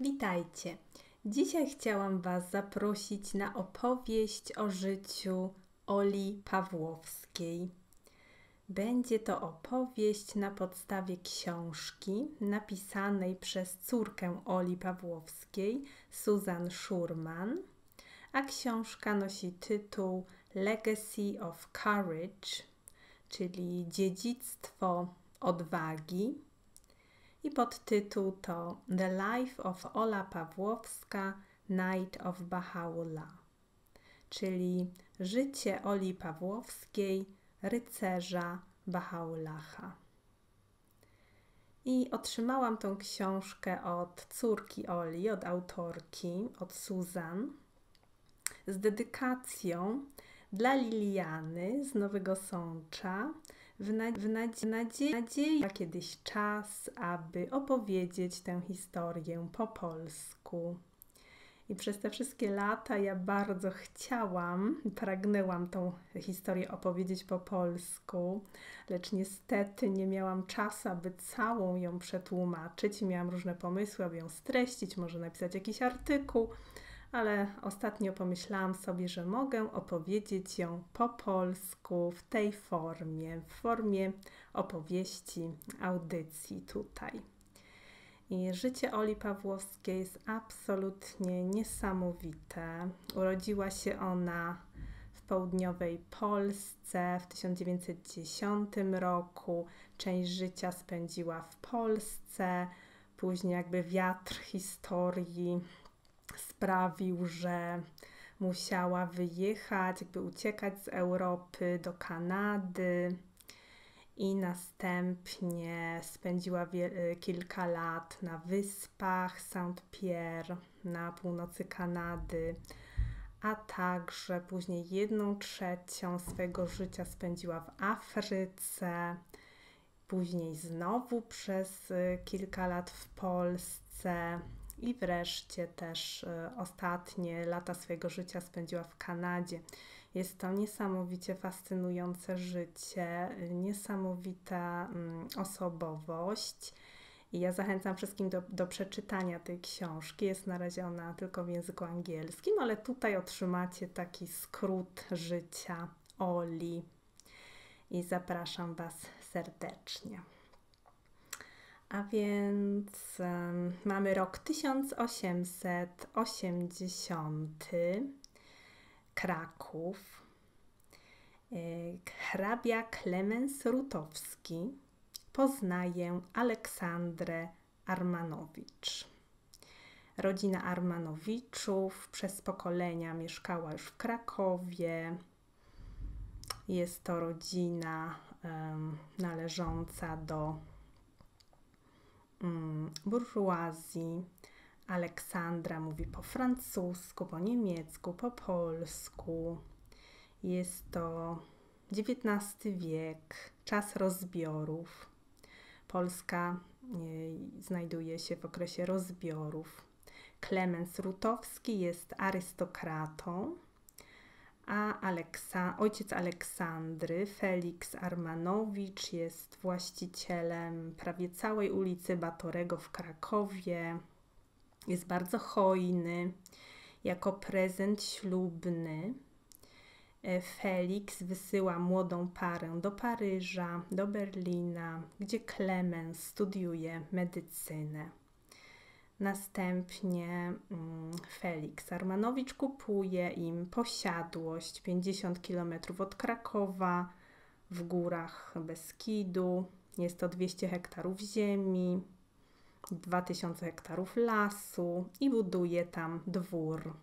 Witajcie! Dzisiaj chciałam Was zaprosić na opowieść o życiu Oli Pawłowskiej. Będzie to opowieść na podstawie książki napisanej przez córkę Oli Pawłowskiej, Suzanne Schurman, a książka nosi tytuł Legacy of Courage, czyli Dziedzictwo Odwagi. I podtytuł to The Life of Ola Pawłowska, Night of Baha'u'llah, czyli Życie Oli Pawłowskiej, rycerza Baha'u'llaha. I otrzymałam tą książkę od córki Oli, od autorki, od Suzanne, z dedykacją dla Liliany z Nowego Sącza, w nadziei na kiedyś czas, aby opowiedzieć tę historię po polsku. I przez te wszystkie lata ja bardzo pragnęłam tą historię opowiedzieć po polsku, lecz niestety nie miałam czasu, aby całą ją przetłumaczyć. Miałam różne pomysły, aby ją streścić, może napisać jakiś artykuł, ale ostatnio pomyślałam sobie, że mogę opowiedzieć ją po polsku w tej formie, w formie opowieści, audycji tutaj. I życie Oli Pawłowskiej jest absolutnie niesamowite. Urodziła się ona w południowej Polsce w 1910 roku. Część życia spędziła w Polsce, później jakby wiatr historii sprawił, że musiała wyjechać, jakby uciekać z Europy do Kanady i następnie spędziła kilka lat na wyspach Saint-Pierre na północy Kanady, a także później 1/3 swego życia spędziła w Afryce, później znowu przez kilka lat w Polsce. I wreszcie też ostatnie lata swojego życia spędziła w Kanadzie. Jest to niesamowicie fascynujące życie, niesamowita osobowość. I ja zachęcam wszystkim do przeczytania tej książki. Jest na razie ona tylko w języku angielskim, ale tutaj otrzymacie taki skrót życia Oli. I zapraszam Was serdecznie. A więc mamy rok 1880, Kraków, hrabia Klemens Rutowski poznaje Aleksandrę Armanowicz. Rodzina Armanowiczów przez pokolenia mieszkała już w Krakowie. Jest to rodzina należąca do burżuazji. Aleksandra mówi po francusku, po niemiecku, po polsku. Jest to XIX wiek, czas rozbiorów. Polska znajduje się w okresie rozbiorów. Klemens Rutowski jest arystokratą, a ojciec Aleksandry, Felix Armanowicz, jest właścicielem prawie całej ulicy Batorego w Krakowie. Jest bardzo hojny. Jako prezent ślubny Felix wysyła młodą parę do Paryża, do Berlina, gdzie Klemens studiuje medycynę. Następnie Felix Armanowicz kupuje im posiadłość 50 km od Krakowa w górach Beskidu. Jest to 200 hektarów ziemi, 2000 hektarów lasu i buduje tam dwór.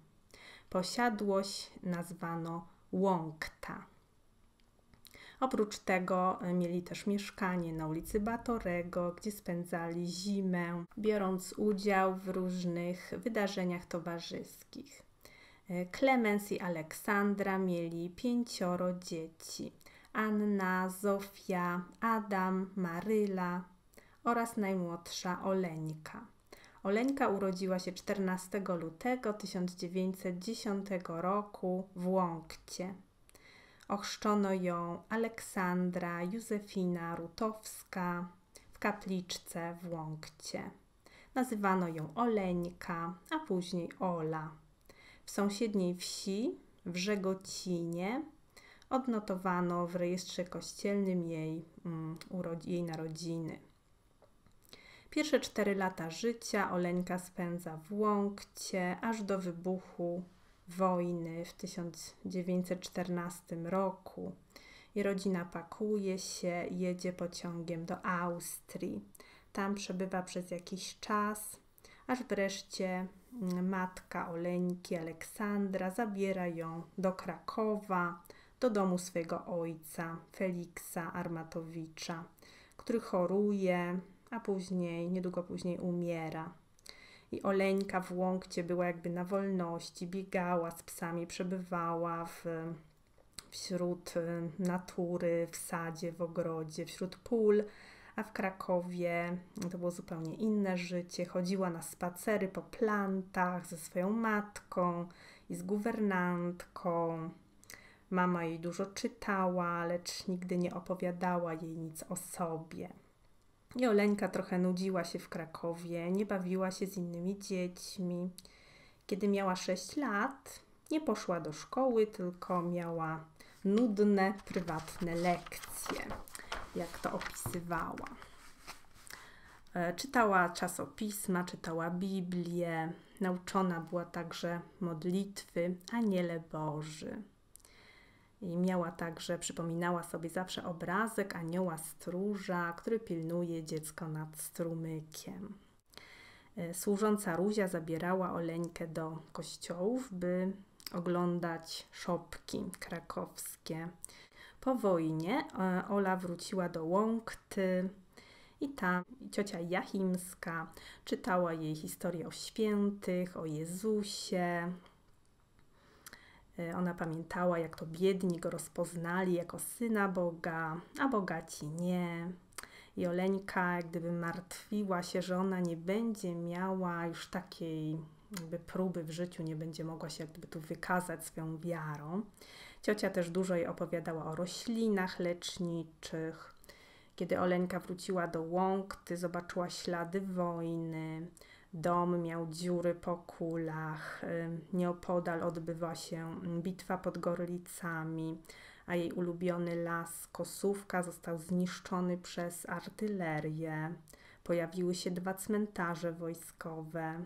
Posiadłość nazwano Łąkta. Oprócz tego mieli też mieszkanie na ulicy Batorego, gdzie spędzali zimę, biorąc udział w różnych wydarzeniach towarzyskich. Klemens i Aleksandra mieli 5 dzieci: Anna, Zofia, Adam, Maryla oraz najmłodsza Oleńka. Oleńka urodziła się 14 lutego 1910 roku w Łąkcie. Ochrzczono ją Aleksandra Józefina Rutowska w kapliczce w Łąkcie. Nazywano ją Oleńka, a później Ola. W sąsiedniej wsi, w Żegocinie, odnotowano w rejestrze kościelnym jej narodziny. Pierwsze 4 lata życia Oleńka spędza w Łąkcie, aż do wybuchu wojny w 1914 roku. I rodzina pakuje się, jedzie pociągiem do Austrii. Tam przebywa przez jakiś czas, aż wreszcie matka Oleńki, Aleksandra, zabiera ją do Krakowa, do domu swojego ojca, Feliksa Armatowicza, który choruje, a później, niedługo później umiera. I Oleńka w Łąkcie była jakby na wolności, biegała z psami, przebywała wśród natury, w sadzie, w ogrodzie, wśród pól, a w Krakowie to było zupełnie inne życie. Chodziła na spacery po plantach ze swoją matką i z guwernantką. Mama jej dużo czytała, lecz nigdy nie opowiadała jej nic o sobie. I Oleńka trochę nudziła się w Krakowie, nie bawiła się z innymi dziećmi. Kiedy miała 6 lat, nie poszła do szkoły, tylko miała nudne, prywatne lekcje, jak to opisywała. Czytała czasopisma, czytała Biblię, nauczona była także modlitwy, Aniele Boży. I przypominała sobie zawsze obrazek anioła stróża, który pilnuje dziecko nad strumykiem. Służąca Ruzia zabierała Oleńkę do kościołów, by oglądać szopki krakowskie. Po wojnie Ola wróciła do Łąkty i tam ciocia Jachimska czytała jej historię o świętych, o Jezusie. Ona pamiętała, jak to biedni go rozpoznali jako Syna Boga, a bogaci nie. I Oleńka jak gdyby martwiła się, że ona nie będzie miała już takiej jakby próby w życiu, nie będzie mogła się jak gdyby tu wykazać swoją wiarą. Ciocia też dużo jej opowiadała o roślinach leczniczych. Kiedy Oleńka wróciła do Łąkty, zobaczyła ślady wojny. Dom miał dziury po kulach, nieopodal odbywa się bitwa pod Gorlicami, a jej ulubiony las Kosówka został zniszczony przez artylerię. Pojawiły się 2 cmentarze wojskowe.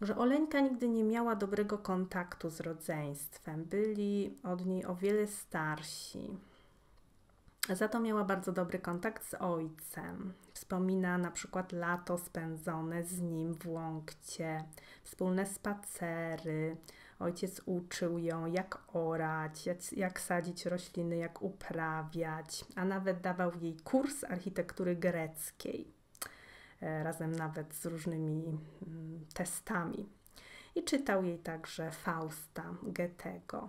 Że Oleńka nigdy nie miała dobrego kontaktu z rodzeństwem, byli od niej o wiele starsi. Za to miała bardzo dobry kontakt z ojcem. Wspomina na przykład lato spędzone z nim w Łąkcie, wspólne spacery. Ojciec uczył ją, jak orać, jak sadzić rośliny, jak uprawiać, a nawet dawał jej kurs architektury greckiej, razem nawet z różnymi testami. I czytał jej także Fausta Goethego.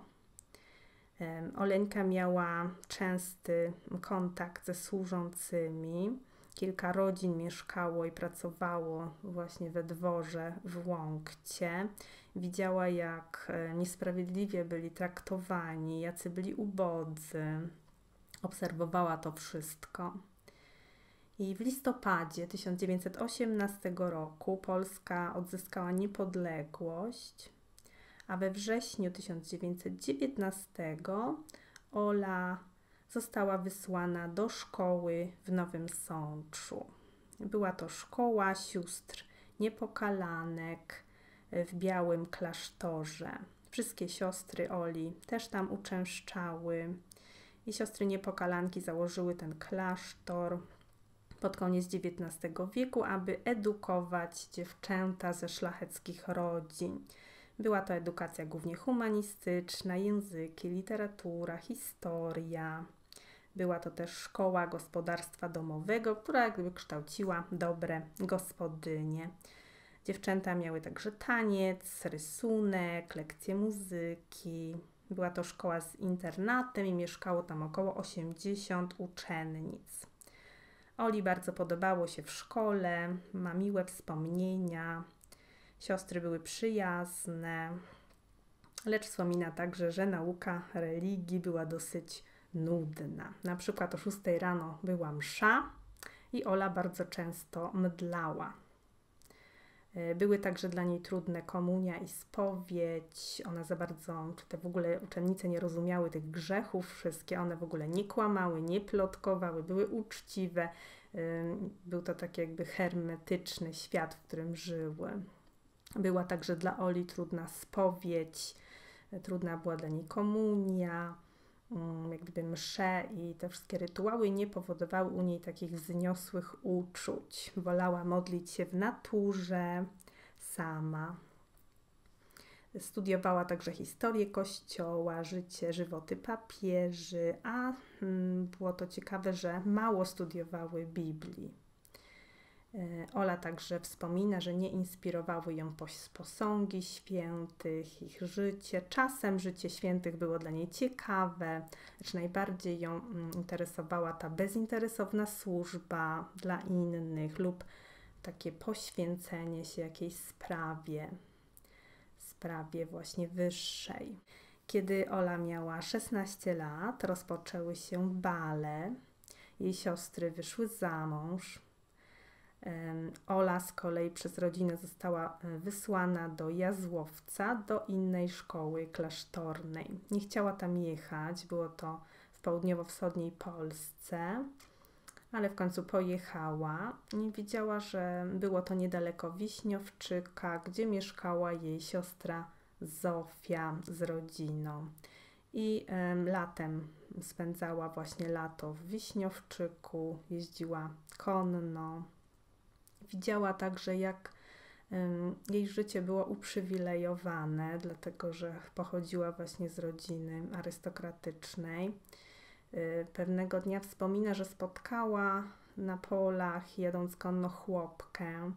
Oleńka miała częsty kontakt ze służącymi. Kilka rodzin mieszkało i pracowało właśnie we dworze w Łąkcie. Widziała, jak niesprawiedliwie byli traktowani, jacy byli ubodzy. Obserwowała to wszystko. I w listopadzie 1918 roku Polska odzyskała niepodległość, a we wrześniu 1919 Ola została wysłana do szkoły w Nowym Sączu. Była to szkoła sióstr Niepokalanek w Białym Klasztorze. Wszystkie siostry Oli też tam uczęszczały i siostry Niepokalanki założyły ten klasztor pod koniec XIX wieku, aby edukować dziewczęta ze szlacheckich rodzin. Była to edukacja głównie humanistyczna, języki, literatura, historia. Była to też szkoła gospodarstwa domowego, która jakby kształciła dobre gospodynie. Dziewczęta miały także taniec, rysunek, lekcje muzyki. Była to szkoła z internatem i mieszkało tam około 80 uczennic. Oli bardzo podobało się w szkole, ma miłe wspomnienia. Siostry były przyjazne, lecz wspomina także, że nauka religii była dosyć nudna. Na przykład o 6 rano była msza i Ola bardzo często mdlała. Były także dla niej trudne komunia i spowiedź. Ona za bardzo, czy te w ogóle uczennice nie rozumiały tych grzechów, wszystkie one w ogóle nie kłamały, nie plotkowały, były uczciwe. Był to taki jakby hermetyczny świat, w którym żyły. Była także dla Oli trudna spowiedź, trudna była dla niej komunia, jak gdyby msze i te wszystkie rytuały nie powodowały u niej takich wzniosłych uczuć. Wolała modlić się w naturze, sama. Studiowała także historię Kościoła, życie, żywoty papieży, a było to ciekawe, że mało studiowały Biblii. Ola także wspomina, że nie inspirowały ją posągi świętych, ich życie. Czasem życie świętych było dla niej ciekawe, lecz najbardziej ją interesowała ta bezinteresowna służba dla innych lub takie poświęcenie się jakiejś sprawie właśnie wyższej. Kiedy Ola miała 16 lat, rozpoczęły się bale, jej siostry wyszły za mąż. Ola z kolei przez rodzinę została wysłana do Jazłowca, do innej szkoły klasztornej. Nie chciała tam jechać, było to w południowo-wschodniej Polsce, ale w końcu pojechała. Nie wiedziała, że było to niedaleko Wiśniowczyka, gdzie mieszkała jej siostra Zofia z rodziną. I latem spędzała właśnie lato w Wiśniowczyku, jeździła konno. Widziała także, jak jej życie było uprzywilejowane, dlatego że pochodziła właśnie z rodziny arystokratycznej. Pewnego dnia wspomina, że spotkała na polach, jadąc konno, chłopkę,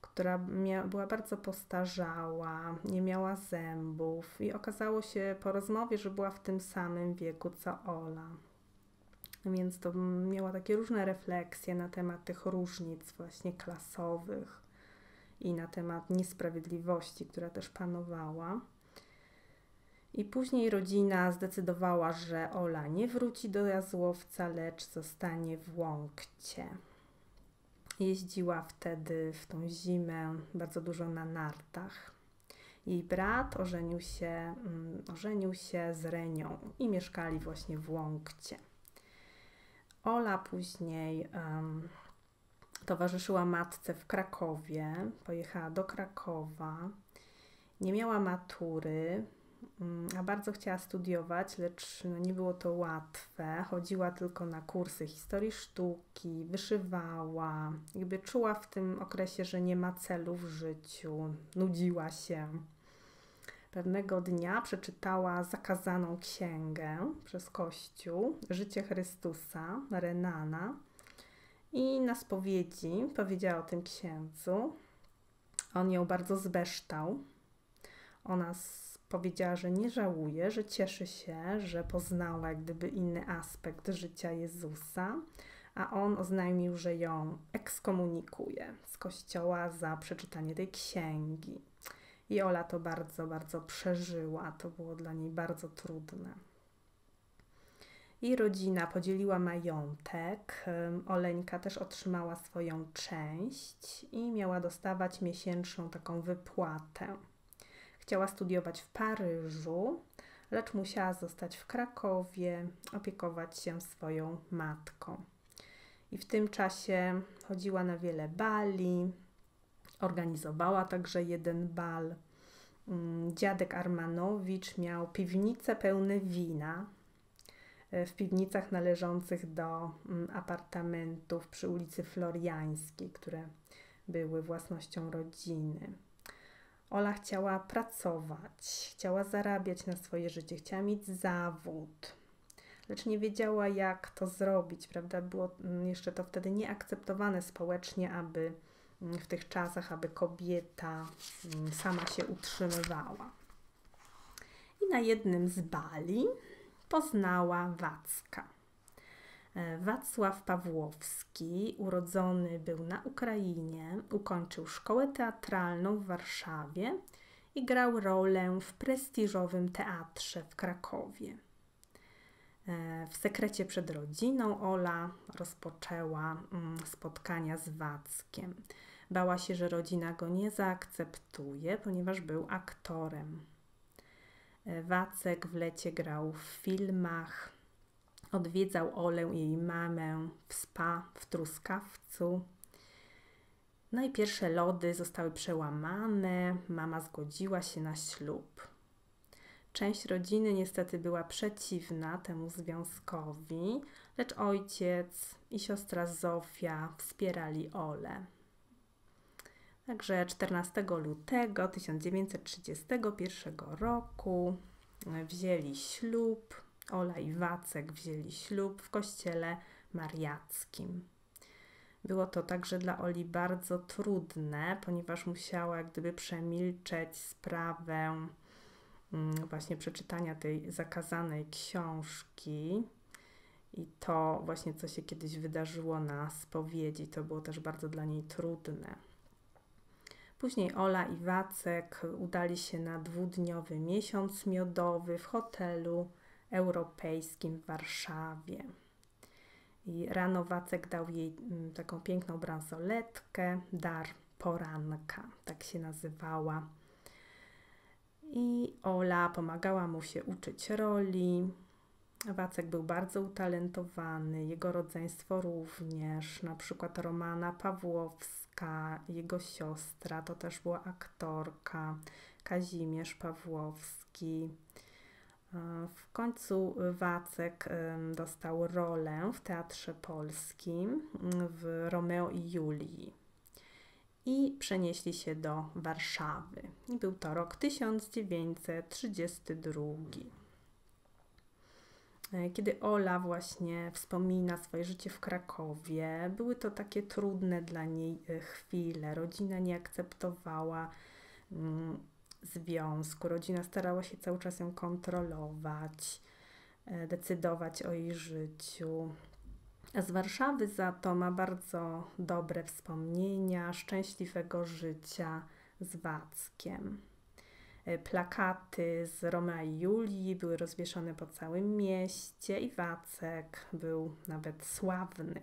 która była bardzo postarzała, nie miała zębów i okazało się po rozmowie, że była w tym samym wieku co Ola. Więc to miała takie różne refleksje na temat tych różnic właśnie klasowych i na temat niesprawiedliwości, która też panowała. I później rodzina zdecydowała, że Ola nie wróci do Jazłowca, lecz zostanie w Łąkcie. Jeździła wtedy w tą zimę bardzo dużo na nartach. Jej brat ożenił się z Renią i mieszkali właśnie w Łąkcie. Ola później towarzyszyła matce w Krakowie, pojechała do Krakowa, nie miała matury, a bardzo chciała studiować, lecz nie było to łatwe. Chodziła tylko na kursy historii sztuki, wyszywała, jakby czuła w tym okresie, że nie ma celu w życiu, nudziła się. Pewnego dnia przeczytała zakazaną księgę przez Kościół, Życie Chrystusa, Renana, i na spowiedzi powiedziała o tym księdzu. On ją bardzo zbeształ. Ona powiedziała, że nie żałuje, że cieszy się, że poznała jak gdyby inny aspekt życia Jezusa, a on oznajmił, że ją ekskomunikuje z Kościoła za przeczytanie tej księgi. I Ola to bardzo, bardzo przeżyła. To było dla niej bardzo trudne. Jej rodzina podzieliła majątek. Oleńka też otrzymała swoją część i miała dostawać miesięczną taką wypłatę. Chciała studiować w Paryżu, lecz musiała zostać w Krakowie, opiekować się swoją matką. I w tym czasie chodziła na wiele bali. Organizowała także jeden bal. Dziadek Armanowicz miał piwnice pełne wina w piwnicach należących do apartamentów przy ulicy Floriańskiej, które były własnością rodziny. Ola chciała pracować, chciała zarabiać na swoje życie, chciała mieć zawód, lecz nie wiedziała, jak to zrobić, prawda? Było jeszcze to wtedy nieakceptowane społecznie, aby w tych czasach, aby kobieta sama się utrzymywała. I na jednym z bali poznała Wacka. Wacław Pawłowski, urodzony był na Ukrainie, ukończył szkołę teatralną w Warszawie i grał rolę w prestiżowym teatrze w Krakowie. W sekrecie przed rodziną Ola rozpoczęła spotkania z Wackiem. Bała się, że rodzina go nie zaakceptuje, ponieważ był aktorem. Wacek w lecie grał w filmach, odwiedzał Olę i jej mamę w spa w Truskawcu. No i pierwsze lody zostały przełamane, mama zgodziła się na ślub. Część rodziny niestety była przeciwna temu związkowi, lecz ojciec i siostra Zofia wspierali Olę. Także 14 lutego 1931 roku wzięli ślub, Ola i Wacek wzięli ślub w kościele mariackim. Było to także dla Oli bardzo trudne, ponieważ musiała jak gdyby przemilczeć sprawę właśnie przeczytania tej zakazanej książki i to właśnie, co się kiedyś wydarzyło na spowiedzi, to było też bardzo dla niej trudne. Później Ola i Wacek udali się na dwudniowy miesiąc miodowy w hotelu europejskim w Warszawie. I rano Wacek dał jej taką piękną bransoletkę, dar poranka, tak się nazywała. I Ola pomagała mu się uczyć roli. Wacek był bardzo utalentowany, jego rodzeństwo również, na przykład Romana Pawłowska, jego siostra, to też była aktorka, Kazimierz Pawłowski. W końcu Wacek dostał rolę w Teatrze Polskim w Romeo i Julii i przenieśli się do Warszawy. I był to rok 1932. Kiedy Ola właśnie wspomina swoje życie w Krakowie, były to takie trudne dla niej chwile. Rodzina nie akceptowała związku. Rodzina starała się cały czas ją kontrolować, decydować o jej życiu. Z Warszawy za to ma bardzo dobre wspomnienia szczęśliwego życia z Wackiem. Plakaty z Romea i Julii były rozwieszone po całym mieście i Wacek był nawet sławny.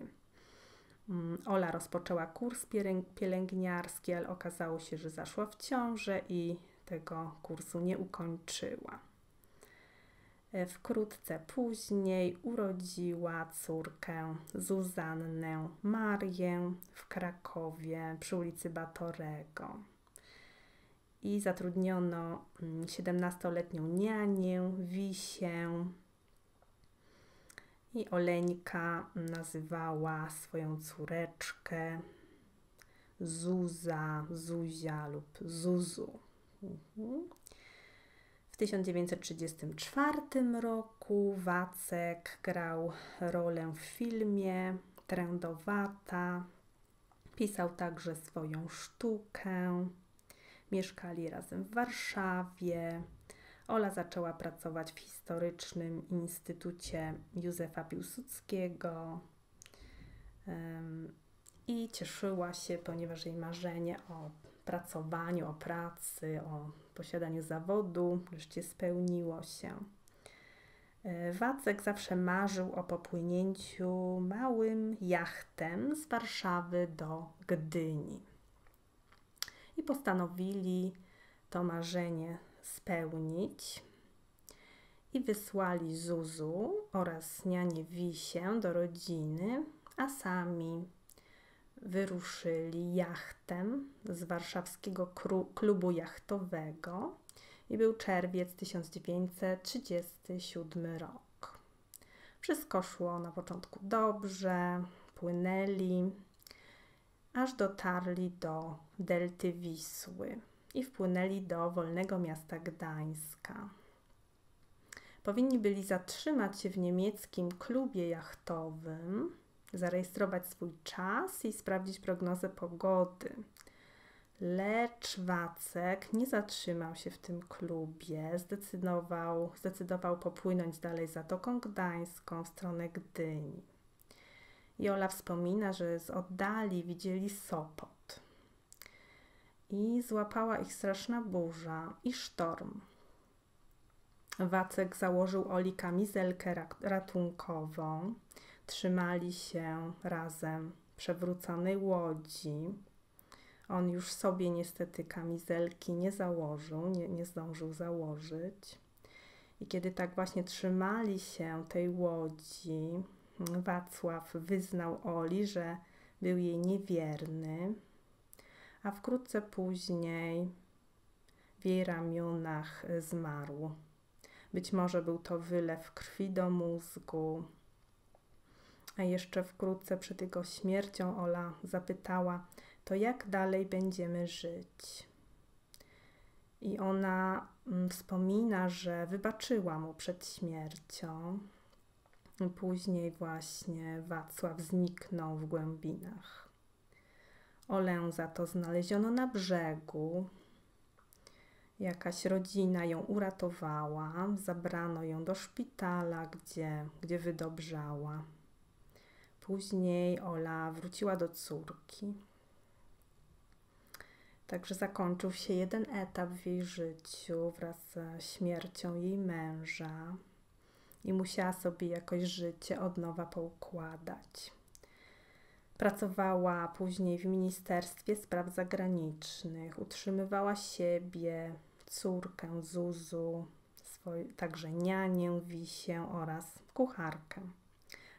Ola rozpoczęła kurs pielęgniarski, ale okazało się, że zaszła w ciążę i tego kursu nie ukończyła. Wkrótce później urodziła córkę Zuzannę Marię w Krakowie przy ulicy Batorego i zatrudniono 17-letnią nianię Wisię i Oleńka nazywała swoją córeczkę Zuza, Zuzia lub Zuzu. W 1934 roku Wacek grał rolę w filmie Trędowata, pisał także swoją sztukę, mieszkali razem w Warszawie. Ola zaczęła pracować w Historycznym Instytucie Józefa Piłsudskiego i cieszyła się, ponieważ jej marzenie o pracowaniu, o pracy, o posiadaniu zawodu wreszcie spełniło się. Wacek zawsze marzył o popłynięciu małym jachtem z Warszawy do Gdyni i postanowili to marzenie spełnić i wysłali Zuzu oraz nianię Wisię do rodziny, a sami wyruszyli jachtem z warszawskiego klubu jachtowego i był czerwiec 1937 rok. Wszystko szło na początku dobrze, płynęli, aż dotarli do delty Wisły i wpłynęli do wolnego miasta Gdańska. Powinni byli zatrzymać się w niemieckim klubie jachtowym, zarejestrować swój czas i sprawdzić prognozę pogody. Lecz Wacek nie zatrzymał się w tym klubie, zdecydował popłynąć dalej Zatoką Gdańską w stronę Gdyni. I Ola wspomina, że z oddali widzieli Sopot i złapała ich straszna burza i sztorm. Wacek założył Oli kamizelkę ratunkową, trzymali się razem przewróconej łodzi. On już sobie niestety kamizelki nie założył, nie zdążył założyć. I kiedy tak właśnie trzymali się tej łodzi, Wacław wyznał Oli, że był jej niewierny, a wkrótce później w jej ramionach zmarł. Być może był to wylew krwi do mózgu. A jeszcze wkrótce przed jego śmiercią Ola zapytała, to jak dalej będziemy żyć? I ona wspomina, że wybaczyła mu przed śmiercią. Później właśnie Wacław zniknął w głębinach. Olę za to znaleziono na brzegu. Jakaś rodzina ją uratowała, zabrano ją do szpitala, gdzie wydobrzała. Później Ola wróciła do córki. Także zakończył się jeden etap w jej życiu wraz ze śmiercią jej męża i musiała sobie jakoś życie od nowa poukładać. Pracowała później w Ministerstwie Spraw Zagranicznych, utrzymywała siebie, córkę Zuzu, także nianię Wisię oraz kucharkę.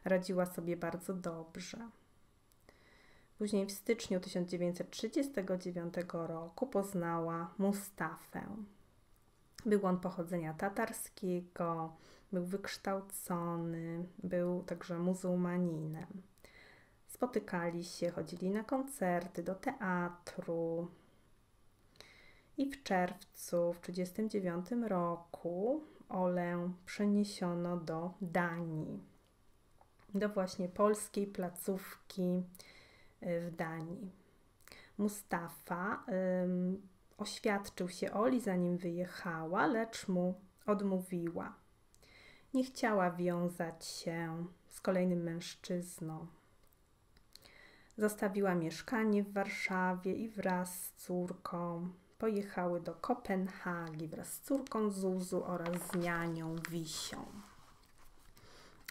Radziła sobie bardzo dobrze. Później w styczniu 1939 roku poznała Mustafę. Był on pochodzenia tatarskiego, był wykształcony, był także muzułmaninem. Spotykali się, chodzili na koncerty, do teatru. I w czerwcu w 1939 roku Olę przeniesiono do Danii, do właśnie polskiej placówki w Danii. Mustafa oświadczył się Oli, zanim wyjechała, lecz mu odmówiła. Nie chciała wiązać się z kolejnym mężczyzną. Zostawiła mieszkanie w Warszawie i wraz z córką pojechały do Kopenhagi wraz z córką Zuzu oraz z nianią Wisią.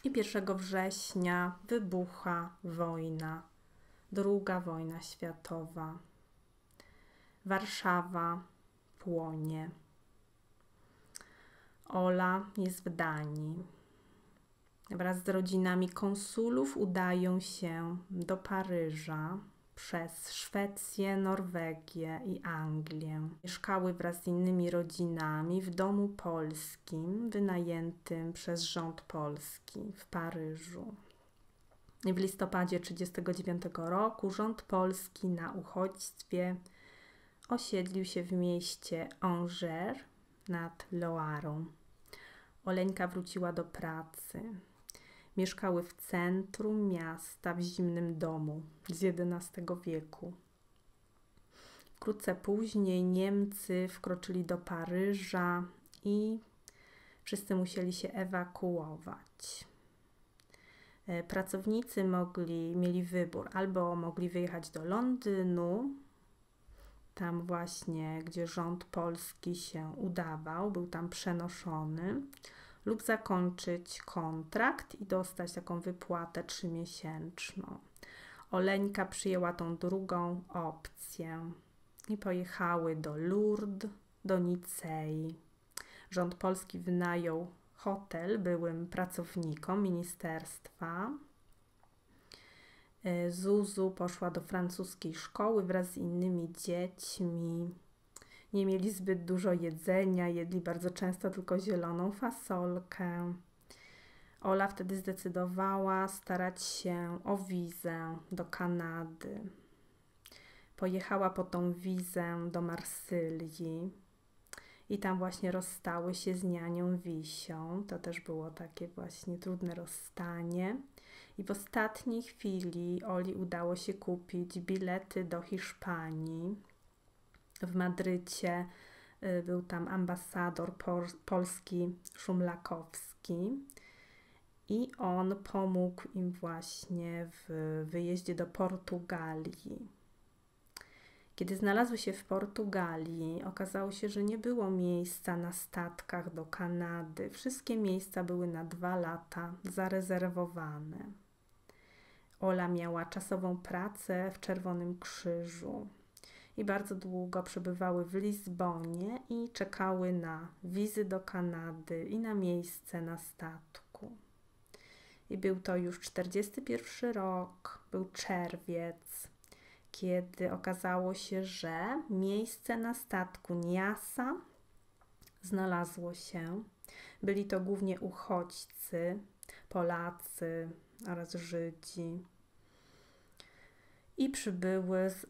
I 1 września wybucha wojna, II wojna światowa. Warszawa płonie. Ola jest w Danii. Wraz z rodzinami konsulów udają się do Paryża przez Szwecję, Norwegię i Anglię. Mieszkały wraz z innymi rodzinami w domu polskim wynajętym przez rząd polski w Paryżu. W listopadzie 1939 roku rząd polski na uchodźstwie osiedlił się w mieście Angers nad Loarą. Oleńka wróciła do pracy. Mieszkały w centrum miasta w zimnym domu z XI wieku. Wkrótce później Niemcy wkroczyli do Paryża i wszyscy musieli się ewakuować. Pracownicy mieli wybór, albo mogli wyjechać do Londynu, tam właśnie, gdzie rząd polski się udawał, był tam przenoszony, lub zakończyć kontrakt i dostać taką wypłatę 3-miesięczną. Oleńka przyjęła tą drugą opcję i pojechały do Lourdes, do Nicei. Rząd polski wynajął hotel byłym pracownikom ministerstwa. Zuzu poszła do francuskiej szkoły wraz z innymi dziećmi. Nie mieli zbyt dużo jedzenia, jedli bardzo często tylko zieloną fasolkę. Ola wtedy zdecydowała starać się o wizę do Kanady. Pojechała po tą wizę do Marsylii i tam właśnie rozstały się z nianią Wisią. To też było takie właśnie trudne rozstanie. I w ostatniej chwili Oli udało się kupić bilety do Hiszpanii. W Madrycie był tam ambasador polski Szumlakowski i on pomógł im właśnie w wyjeździe do Portugalii. Kiedy znalazły się w Portugalii, okazało się, że nie było miejsca na statkach do Kanady. Wszystkie miejsca były na 2 lata zarezerwowane. Ola miała czasową pracę w Czerwonym Krzyżu. i bardzo długo przebywały w Lizbonie i czekały na wizy do Kanady i na miejsce na statku. I był to już 41 rok, był czerwiec, kiedy okazało się, że miejsce na statku Niasa znalazło się. Byli to głównie uchodźcy, Polacy oraz Żydzi. I przybyły z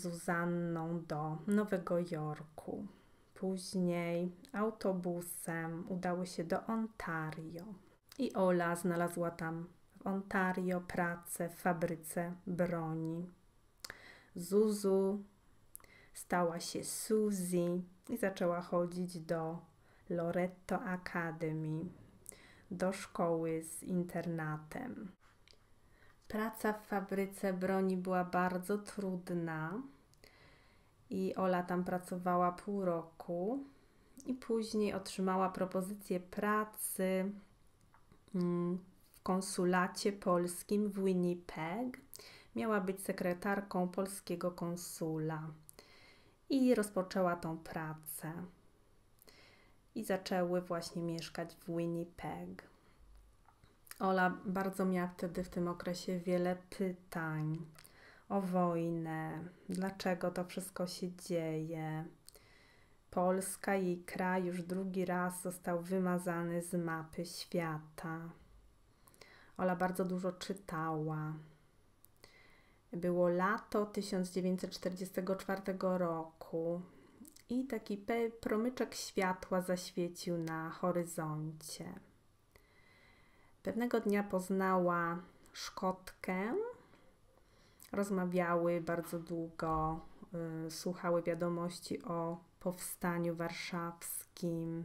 Zuzanną do Nowego Jorku. Później autobusem udały się do Ontario. I Ola znalazła tam w Ontario pracę w fabryce broni. Zuzu stała się Suzy i zaczęła chodzić do Loretto Academy, do szkoły z internatem. Praca w fabryce broni była bardzo trudna i Ola tam pracowała pół roku i później otrzymała propozycję pracy w konsulacie polskim w Winnipeg. Miała być sekretarką polskiego konsula i rozpoczęła tą pracę. I zaczęły właśnie mieszkać w Winnipeg. Ola bardzo miała wtedy w tym okresie wiele pytań o wojnę, dlaczego to wszystko się dzieje. Polska, jej kraj, już drugi raz został wymazany z mapy świata. Ola bardzo dużo czytała. Było lato 1944 roku i taki promyczek światła zaświecił na horyzoncie. Pewnego dnia poznała Szkotkę, rozmawiały bardzo długo, słuchały wiadomości o powstaniu warszawskim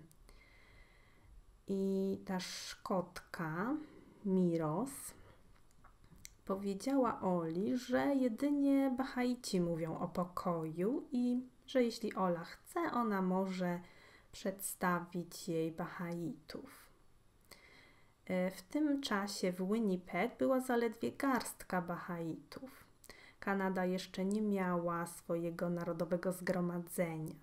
i ta Szkotka, Miros, powiedziała Oli, że jedynie Bahaici mówią o pokoju i że jeśli Ola chce, ona może przedstawić jej Bahaitów. W tym czasie w Winnipeg była zaledwie garstka Bahaitów. Kanada jeszcze nie miała swojego narodowego zgromadzenia.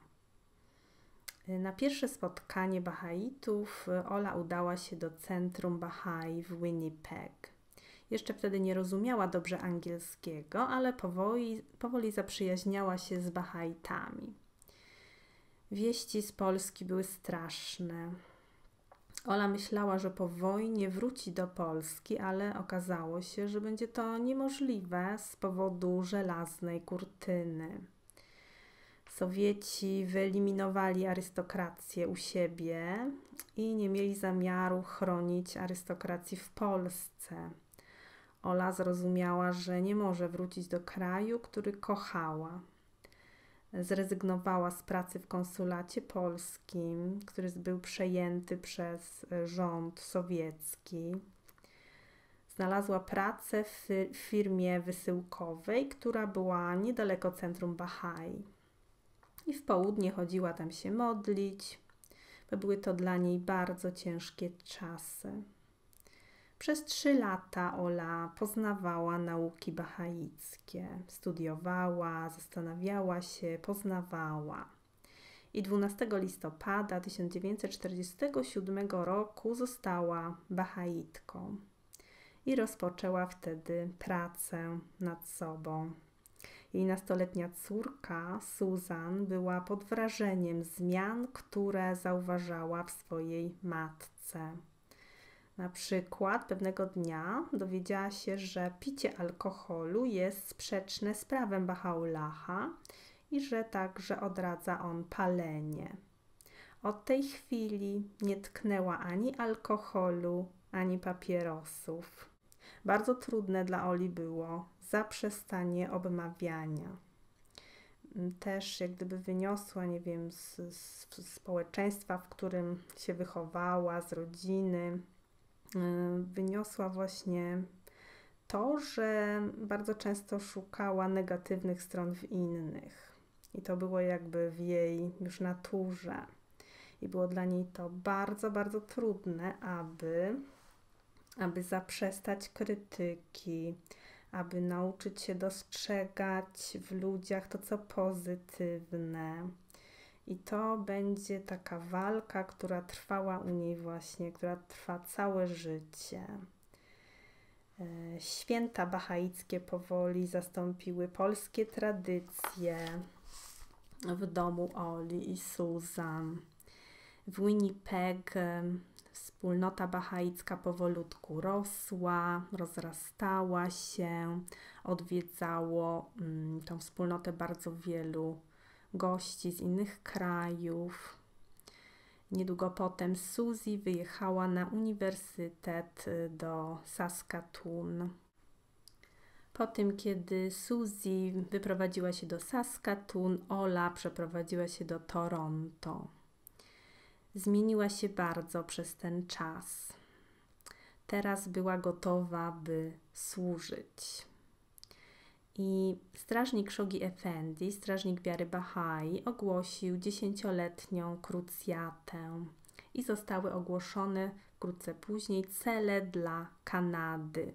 Na pierwsze spotkanie Bahaitów Ola udała się do centrum Baha'i w Winnipeg. Jeszcze wtedy nie rozumiała dobrze angielskiego, ale powoli zaprzyjaźniała się z Bahaitami. Wieści z Polski były straszne. Ola myślała, że po wojnie wróci do Polski, ale okazało się, że będzie to niemożliwe z powodu żelaznej kurtyny. Sowieci wyeliminowali arystokrację u siebie i nie mieli zamiaru chronić arystokracji w Polsce. Ola zrozumiała, że nie może wrócić do kraju, który kochała. Zrezygnowała z pracy w konsulacie polskim, który był przejęty przez rząd sowiecki. Znalazła pracę w firmie wysyłkowej, która była niedaleko centrum Baha'i. I w południe chodziła tam się modlić, bo były to dla niej bardzo ciężkie czasy. Przez 3 lata Ola poznawała nauki bahaickie, studiowała, zastanawiała się, poznawała. I 12 listopada 1947 roku została bahaitką i rozpoczęła wtedy pracę nad sobą. Jej nastoletnia córka Suzanne była pod wrażeniem zmian, które zauważała w swojej matce. Na przykład pewnego dnia dowiedziała się, że picie alkoholu jest sprzeczne z prawem Baha'u'llaha i że także odradza on palenie. Od tej chwili nie tknęła ani alkoholu, ani papierosów. Bardzo trudne dla Oli było zaprzestanie obmawiania. Też jak gdyby wyniosła, nie wiem, z społeczeństwa, w którym się wychowała, z rodziny. Wyniosła właśnie to, że bardzo często szukała negatywnych stron w innych. I to było jakby w jej już naturze. I było dla niej to bardzo, bardzo trudne, aby zaprzestać krytyki, aby nauczyć się dostrzegać w ludziach to, co pozytywne. I to będzie taka walka, która trwała u niej właśnie, która trwa całe życie. Święta bahaickie powoli zastąpiły polskie tradycje w domu Oli i Suzanne. W Winnipeg wspólnota bahaicka powolutku rosła, rozrastała się, odwiedzało tą wspólnotę bardzo wielu gości z innych krajów. Niedługo potem Suzy wyjechała na uniwersytet do Saskatoon. Po tym, kiedy Suzy wyprowadziła się do Saskatoon, Ola przeprowadziła się do Toronto. Zmieniła się bardzo przez ten czas. Teraz była gotowa, by służyć. I strażnik Shoghi Effendi, strażnik wiary Baha'i, ogłosił 10-letnią krucjatę i zostały ogłoszone wkrótce później cele dla Kanady.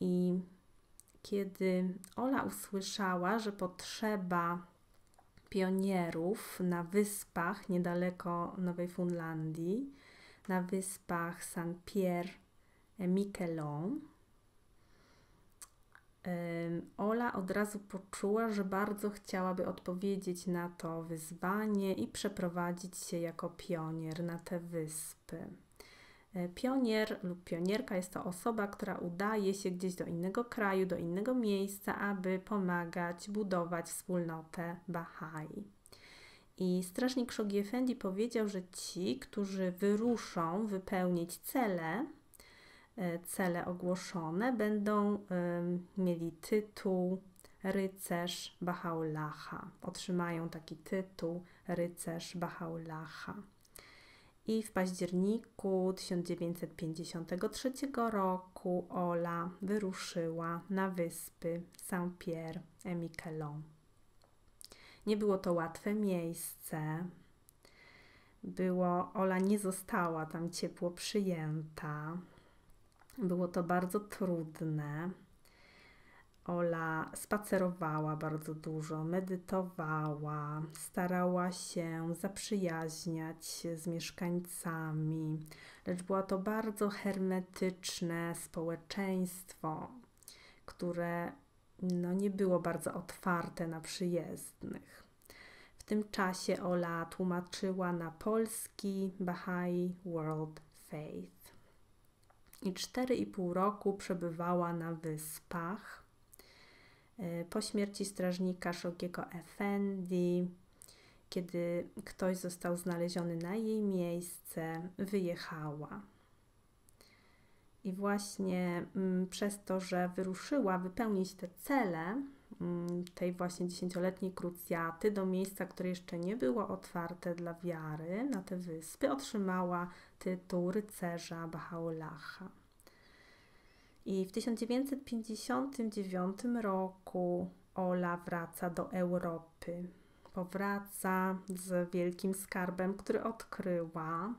I kiedy Ola usłyszała, że potrzeba pionierów na wyspach niedaleko Nowej Fundlandii, na wyspach Saint-Pierre-et-Miquelon, Ola od razu poczuła, że bardzo chciałaby odpowiedzieć na to wyzwanie i przeprowadzić się jako pionier na te wyspy. Pionier lub pionierka jest to osoba, która udaje się gdzieś do innego kraju, do innego miejsca, aby pomagać budować wspólnotę Baha'i. I strażnik Shoghi Effendi powiedział, że ci, którzy wyruszą wypełnić cele ogłoszone, będą mieli tytuł rycerz Baha'u'llaha. Otrzymają taki tytuł rycerz Baha'u'llaha. I w październiku 1953 roku Ola wyruszyła na wyspy Saint-Pierre-et-Miquelon. Nie było to łatwe miejsce. Ola nie została tam ciepło przyjęta. Było to bardzo trudne. Ola spacerowała bardzo dużo, medytowała, starała się zaprzyjaźniać z mieszkańcami, lecz było to bardzo hermetyczne społeczeństwo, które nie było bardzo otwarte na przyjezdnych. W tym czasie Ola tłumaczyła na polski Baha'i World Faith. I 4,5 roku przebywała na wyspach. Po śmierci strażnika Shoghiego Effendi, kiedy ktoś został znaleziony na jej miejsce, wyjechała. I właśnie przez to, że wyruszyła wypełnić te cele tej właśnie 10-letniej krucjaty do miejsca, które jeszcze nie było otwarte dla wiary, na te wyspy, otrzymała tytuł rycerza Baha'u'llaha. I w 1959 roku Ola wraca do Europy. Powraca z wielkim skarbem, który odkryła,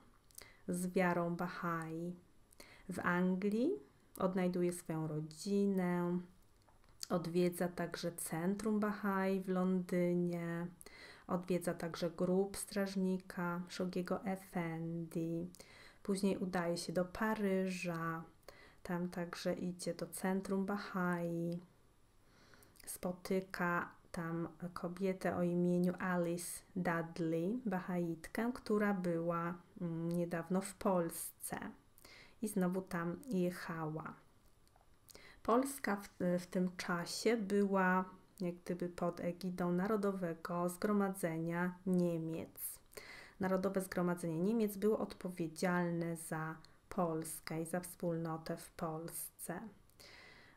z wiarą Baha'i. W Anglii odnajduje swoją rodzinę, odwiedza także Centrum Baha'i w Londynie, odwiedza także grób strażnika Shoghiego Effendi. Później udaje się do Paryża, tam także idzie do Centrum Baha'i. Spotyka tam kobietę o imieniu Alice Dudley, Bahaitkę, która była niedawno w Polsce i znowu tam jechała. Polska w tym czasie była jak gdyby pod egidą Narodowego Zgromadzenia Niemiec. Narodowe Zgromadzenie Niemiec było odpowiedzialne za Polskę i za wspólnotę w Polsce.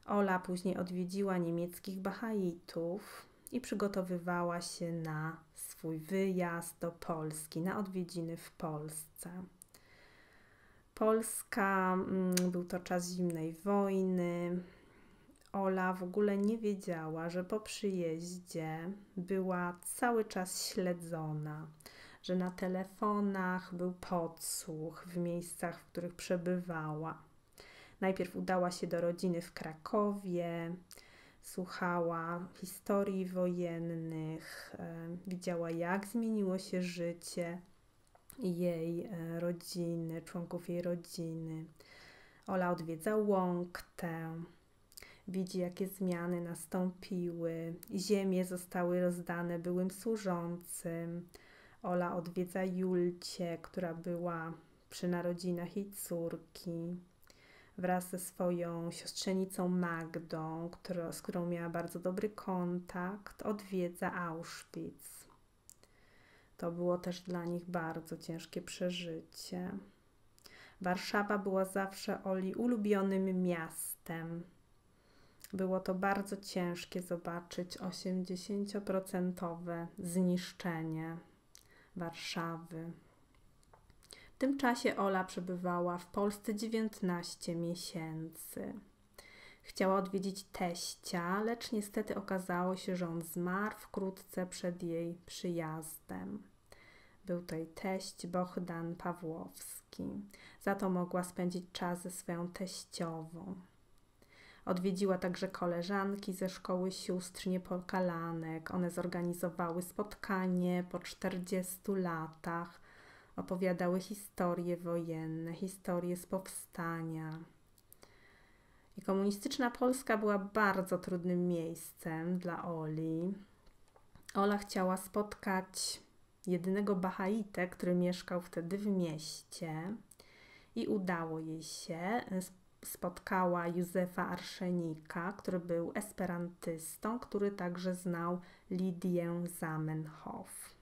Ola później odwiedziła niemieckich Bahaitów i przygotowywała się na swój wyjazd do Polski, na odwiedziny w Polsce. Polska, był to czas zimnej wojny. Ola w ogóle nie wiedziała, że po przyjeździe była cały czas śledzona, że na telefonach był podsłuch w miejscach, w których przebywała. Najpierw udała się do rodziny w Krakowie, słuchała historii wojennych, widziała, jak zmieniło się życie jej rodziny, członków jej rodziny. Ola odwiedza Łąktę, widzi, jakie zmiany nastąpiły. Ziemie zostały rozdane byłym służącym. Ola odwiedza Julcię, która była przy narodzinach jej córki, wraz ze swoją siostrzenicą Magdą, z którą miała bardzo dobry kontakt, odwiedza Auschwitz. To było też dla nich bardzo ciężkie przeżycie. Warszawa była zawsze Oli ulubionym miastem. Było to bardzo ciężkie zobaczyć 80% zniszczenie Warszawy. W tym czasie Ola przebywała w Polsce 19 miesięcy. Chciała odwiedzić teścia, lecz niestety okazało się, że on zmarł wkrótce przed jej przyjazdem. Był to jej teść Bohdan Pawłowski. Za to mogła spędzić czas ze swoją teściową. Odwiedziła także koleżanki ze szkoły sióstr Niepokalanek. One zorganizowały spotkanie po 40 latach. Opowiadały historie wojenne, historie z powstania. I komunistyczna Polska była bardzo trudnym miejscem dla Oli. Ola chciała spotkać jedynego Bahaitę, który mieszkał wtedy w mieście, i udało jej się. Spotkała Józefa Arszenika, który był esperantystą, który także znał Lidię Zamenhof.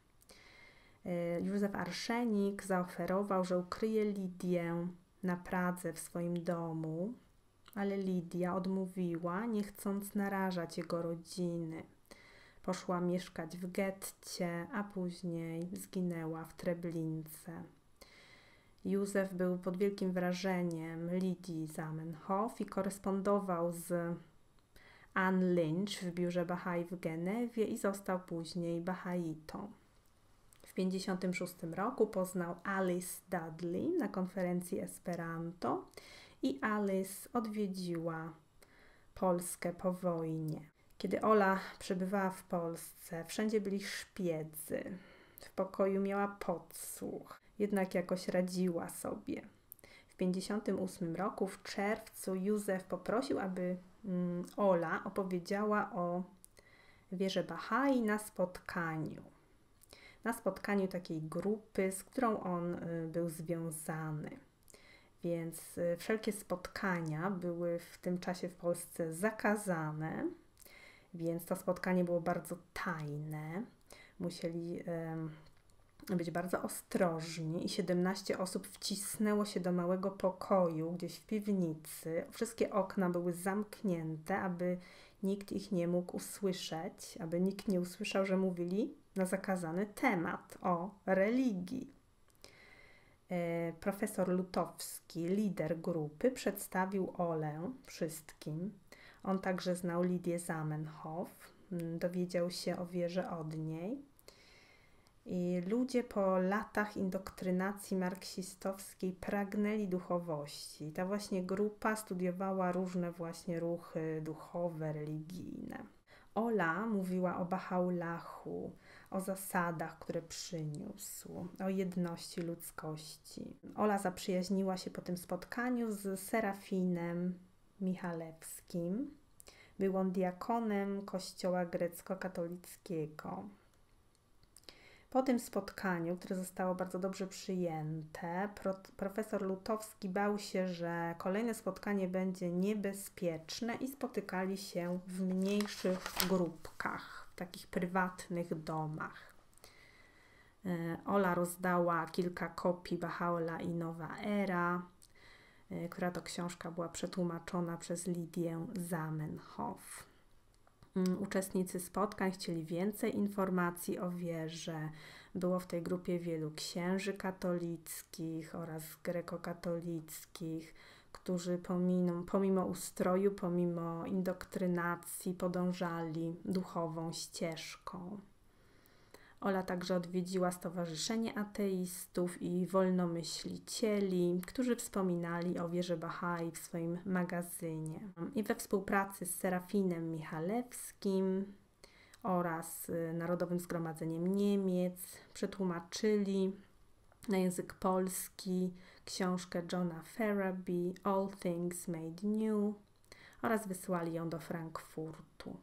Józef Arszenik zaoferował, że ukryje Lidię na Pradze w swoim domu, ale Lidia odmówiła, nie chcąc narażać jego rodziny. Poszła mieszkać w getcie, a później zginęła w Treblince. Józef był pod wielkim wrażeniem Lidii Zamenhof i korespondował z Ann Lynch w biurze Baha'i w Genewie i został później Bahaitą. W 1956 roku poznał Alice Dudley na konferencji Esperanto i Alice odwiedziła Polskę po wojnie. Kiedy Ola przebywała w Polsce, wszędzie byli szpiedzy. W pokoju miała podsłuch, jednak jakoś radziła sobie. W 1958 roku w czerwcu Józef poprosił, aby Ola opowiedziała o wierze Baha'i na spotkaniu. Na spotkaniu takiej grupy, z którą on był związany. Więc wszelkie spotkania były w tym czasie w Polsce zakazane, więc to spotkanie było bardzo tajne. Musieli być bardzo ostrożni i 17 osób wcisnęło się do małego pokoju gdzieś w piwnicy. Wszystkie okna były zamknięte, aby nikt ich nie mógł usłyszeć, aby nikt nie usłyszał, że mówili na zakazany temat o religii. Profesor Lutowski, lider grupy, przedstawił Olę wszystkim. On także znał Lidię Zamenhof, dowiedział się o wierze od niej. I ludzie po latach indoktrynacji marksistowskiej pragnęli duchowości. Ta właśnie grupa studiowała różne właśnie ruchy duchowe, religijne. Ola mówiła o Baha'u'llahu, o zasadach, które przyniósł, o jedności ludzkości. Ola zaprzyjaźniła się po tym spotkaniu z Serafinem Michalewskim. Był on diakonem kościoła grecko-katolickiego. Po tym spotkaniu, które zostało bardzo dobrze przyjęte, profesor Lutowski bał się, że kolejne spotkanie będzie niebezpieczne i spotykali się w mniejszych grupkach, w takich prywatnych domach. Ola rozdała kilka kopii Baha'u'llah i Nowa Era, która to książka była przetłumaczona przez Lidię Zamenhof. Uczestnicy spotkań chcieli więcej informacji o wierze. Było w tej grupie wielu księży katolickich oraz grekokatolickich, którzy pomimo ustroju, pomimo indoktrynacji podążali duchową ścieżką. Ola także odwiedziła Stowarzyszenie Ateistów i Wolnomyślicieli, którzy wspominali o wierze Baha'i w swoim magazynie. I we współpracy z Serafinem Michalewskim oraz Narodowym Zgromadzeniem Niemiec przetłumaczyli na język polski książkę Johna Farabi All Things Made New oraz wysłali ją do Frankfurtu.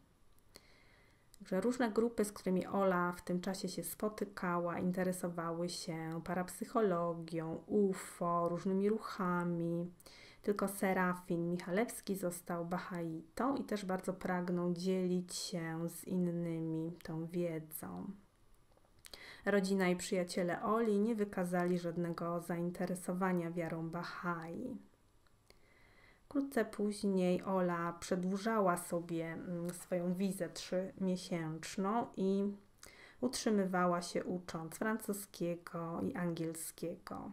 Że różne grupy, z którymi Ola w tym czasie się spotykała, interesowały się parapsychologią, UFO, różnymi ruchami. Tylko Serafin Michalewski został bahaitą i też bardzo pragnął dzielić się z innymi tą wiedzą. Rodzina i przyjaciele Oli nie wykazali żadnego zainteresowania wiarą Baha'i. Wkrótce później Ola przedłużała sobie swoją wizę 3-miesięczną i utrzymywała się ucząc francuskiego i angielskiego.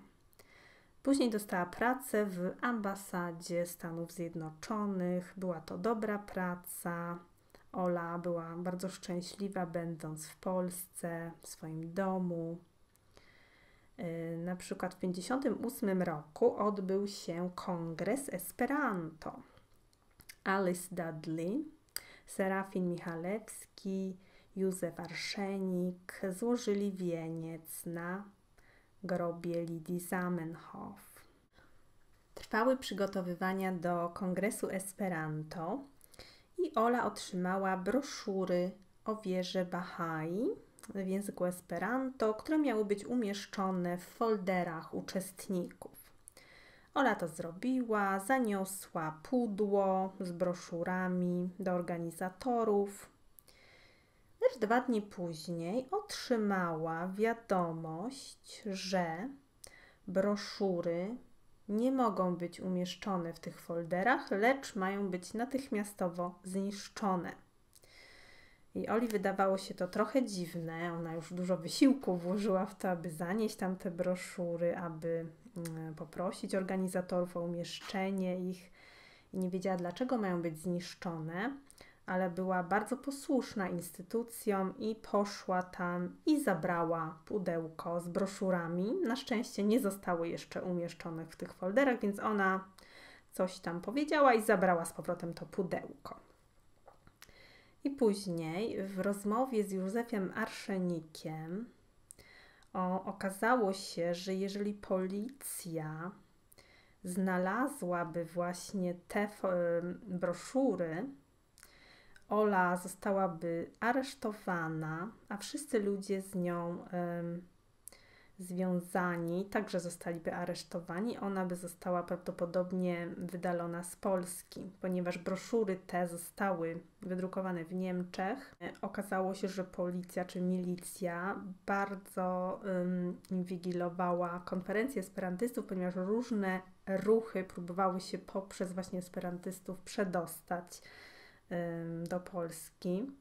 Później dostała pracę w ambasadzie Stanów Zjednoczonych. Była to dobra praca. Ola była bardzo szczęśliwa, będąc w Polsce, w swoim domu. Na przykład w 1958 roku odbył się Kongres Esperanto. Alice Dudley, Serafin Michalewski, Józef Arszenik złożyli wieniec na grobie Lidii Zamenhof. Trwały przygotowywania do Kongresu Esperanto i Ola otrzymała broszury o wierze Baha'i w języku Esperanto, które miały być umieszczone w folderach uczestników. Ola to zrobiła, zaniosła pudło z broszurami do organizatorów. Lecz 2 dni później otrzymała wiadomość, że broszury nie mogą być umieszczone w tych folderach, lecz mają być natychmiastowo zniszczone. I Oli wydawało się to trochę dziwne, ona już dużo wysiłku włożyła w to, aby zanieść tam te broszury, aby poprosić organizatorów o umieszczenie ich i nie wiedziała, dlaczego mają być zniszczone, ale była bardzo posłuszna instytucjom i poszła tam i zabrała pudełko z broszurami. Na szczęście nie zostały jeszcze umieszczonych w tych folderach, więc ona coś tam powiedziała i zabrała z powrotem to pudełko. I później w rozmowie z Józefem Arszenikiem okazało się, że jeżeli policja znalazłaby właśnie te broszury, Ola zostałaby aresztowana, a wszyscy ludzie z nią związani także zostaliby aresztowani. Ona by została prawdopodobnie wydalona z Polski, ponieważ broszury te zostały wydrukowane w Niemczech. Okazało się, że policja czy milicja bardzo inwigilowała konferencję esperantystów, ponieważ różne ruchy próbowały się poprzez właśnie esperantystów przedostać do Polski.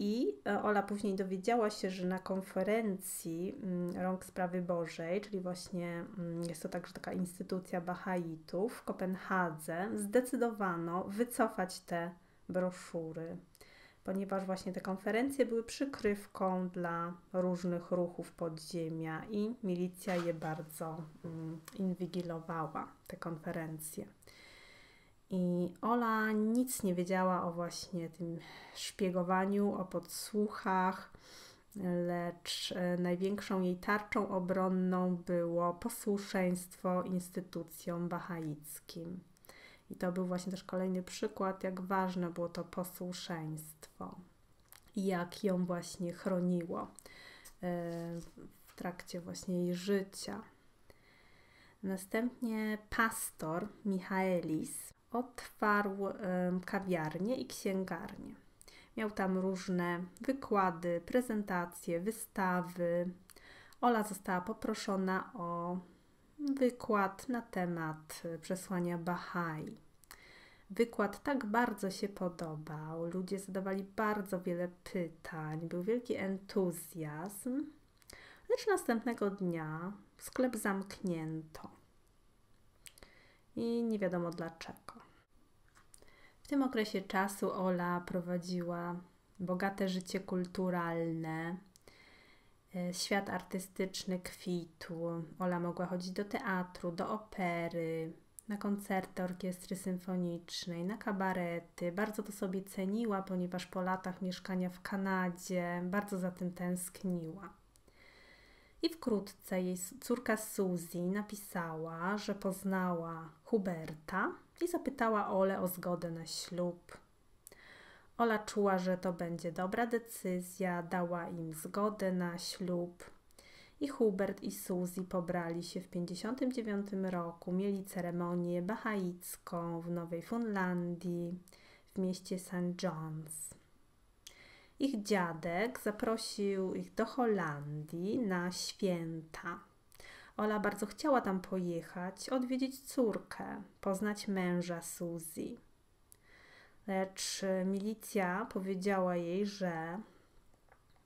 I Ola później dowiedziała się, że na konferencji Rąk Sprawy Bożej, czyli właśnie jest to także taka instytucja Bahaitów w Kopenhadze, zdecydowano wycofać te broszury, ponieważ właśnie te konferencje były przykrywką dla różnych ruchów podziemia i milicja je bardzo inwigilowała, te konferencje. I Ola nic nie wiedziała o właśnie tym szpiegowaniu, o podsłuchach, lecz największą jej tarczą obronną było posłuszeństwo instytucjom bahaickim. I to był właśnie też kolejny przykład, jak ważne było to posłuszeństwo i jak ją właśnie chroniło w trakcie właśnie jej życia. Następnie pastor Michaelis otwarł kawiarnię i księgarnię. Miał tam różne wykłady, prezentacje, wystawy. Ola została poproszona o wykład na temat przesłania Baha'i. Wykład tak bardzo się podobał, ludzie zadawali bardzo wiele pytań, był wielki entuzjazm, lecz następnego dnia sklep zamknięto. I nie wiadomo dlaczego. W tym okresie czasu Ola prowadziła bogate życie kulturalne. Świat artystyczny kwitł. Ola mogła chodzić do teatru, do opery, na koncerty orkiestry symfonicznej, na kabarety. Bardzo to sobie ceniła, ponieważ po latach mieszkania w Kanadzie bardzo za tym tęskniła. I wkrótce jej córka Suzy napisała, że poznała Huberta i zapytała Olę o zgodę na ślub. Ola czuła, że to będzie dobra decyzja, dała im zgodę na ślub i Hubert i Suzy pobrali się w 1959 roku, mieli ceremonię bahaicką w Nowej Fundlandii w mieście St. John's. Ich dziadek zaprosił ich do Holandii na święta. Ola bardzo chciała tam pojechać, odwiedzić córkę, poznać męża Suzy. Lecz milicja powiedziała jej, że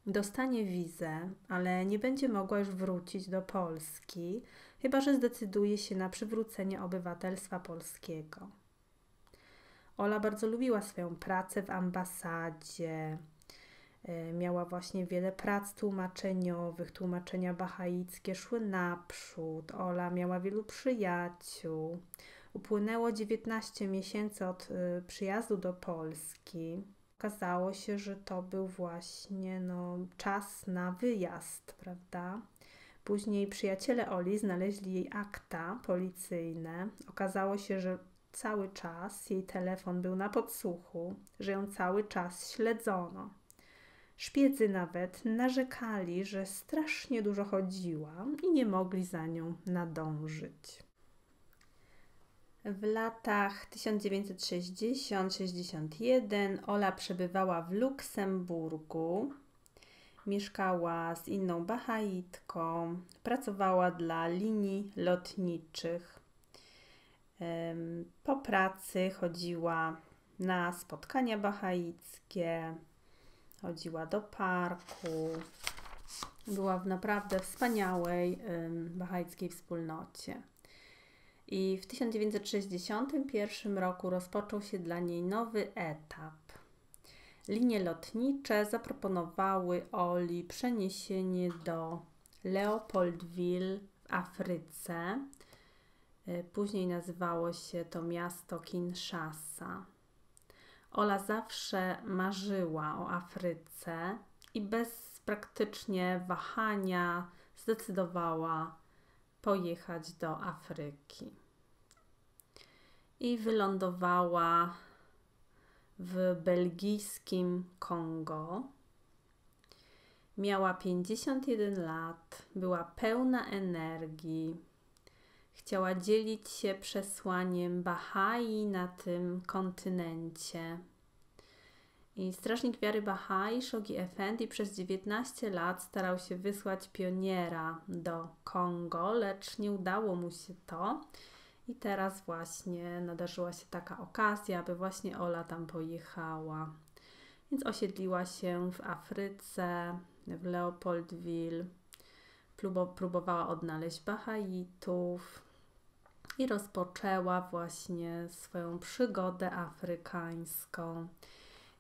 dostanie wizę, ale nie będzie mogła już wrócić do Polski, chyba że zdecyduje się na przywrócenie obywatelstwa polskiego. Ola bardzo lubiła swoją pracę w ambasadzie. Miała właśnie wiele prac tłumaczeniowych, tłumaczenia bahaickie szły naprzód. Ola miała wielu przyjaciół. Upłynęło 19 miesięcy od przyjazdu do Polski. Okazało się, że to był właśnie czas na wyjazd, prawda? Później przyjaciele Oli znaleźli jej akta policyjne. Okazało się, że cały czas jej telefon był na podsłuchu, że ją cały czas śledzono. Szpiedzy nawet narzekali, że strasznie dużo chodziła i nie mogli za nią nadążyć. W latach 1960–61 Ola przebywała w Luksemburgu, mieszkała z inną bahaitką, pracowała dla linii lotniczych. Po pracy chodziła na spotkania bahaickie, chodziła do parku, była w naprawdę wspaniałej bahaickiej wspólnocie. I w 1961 roku rozpoczął się dla niej nowy etap. Linie lotnicze zaproponowały Oli przeniesienie do Leopoldville w Afryce. Później nazywało się to miasto Kinshasa. Ola zawsze marzyła o Afryce i bez praktycznie wahania zdecydowała pojechać do Afryki. I wylądowała w belgijskim Kongo. Miała 51 lat, była pełna energii. Chciała dzielić się przesłaniem Baha'i na tym kontynencie. I strażnik wiary Baha'i, Shoghi Effendi, przez 19 lat starał się wysłać pioniera do Kongo, lecz nie udało mu się to. I teraz właśnie nadarzyła się taka okazja, aby właśnie Ola tam pojechała. Więc osiedliła się w Afryce, w Leopoldville. Próbowała odnaleźć Bahaitów i rozpoczęła właśnie swoją przygodę afrykańską.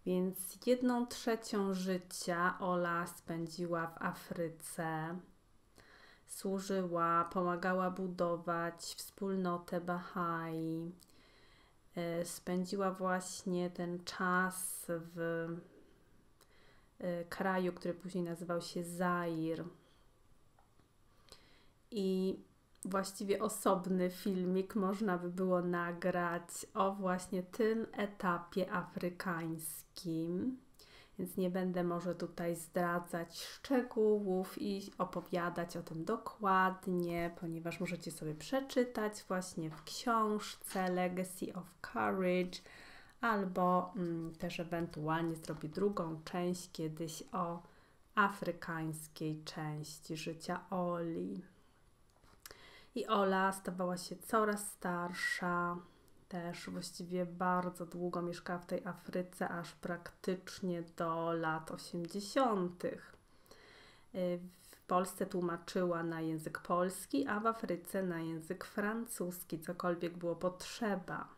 Więc 1/3 życia Ola spędziła w Afryce. Służyła, pomagała budować wspólnotę Baha'i. Spędziła właśnie ten czas w kraju, który później nazywał się Zair. I właściwie osobny filmik można by było nagrać o właśnie tym etapie afrykańskim. Więc nie będę może tutaj zdradzać szczegółów i opowiadać o tym dokładnie, ponieważ możecie sobie przeczytać właśnie w książce Legacy of Courage albo też ewentualnie zrobię drugą część kiedyś o afrykańskiej części życia Oli. I Ola stawała się coraz starsza, też właściwie bardzo długo mieszkała w tej Afryce, aż praktycznie do lat 80. W Polsce tłumaczyła na język polski, a w Afryce na język francuski, cokolwiek było potrzeba.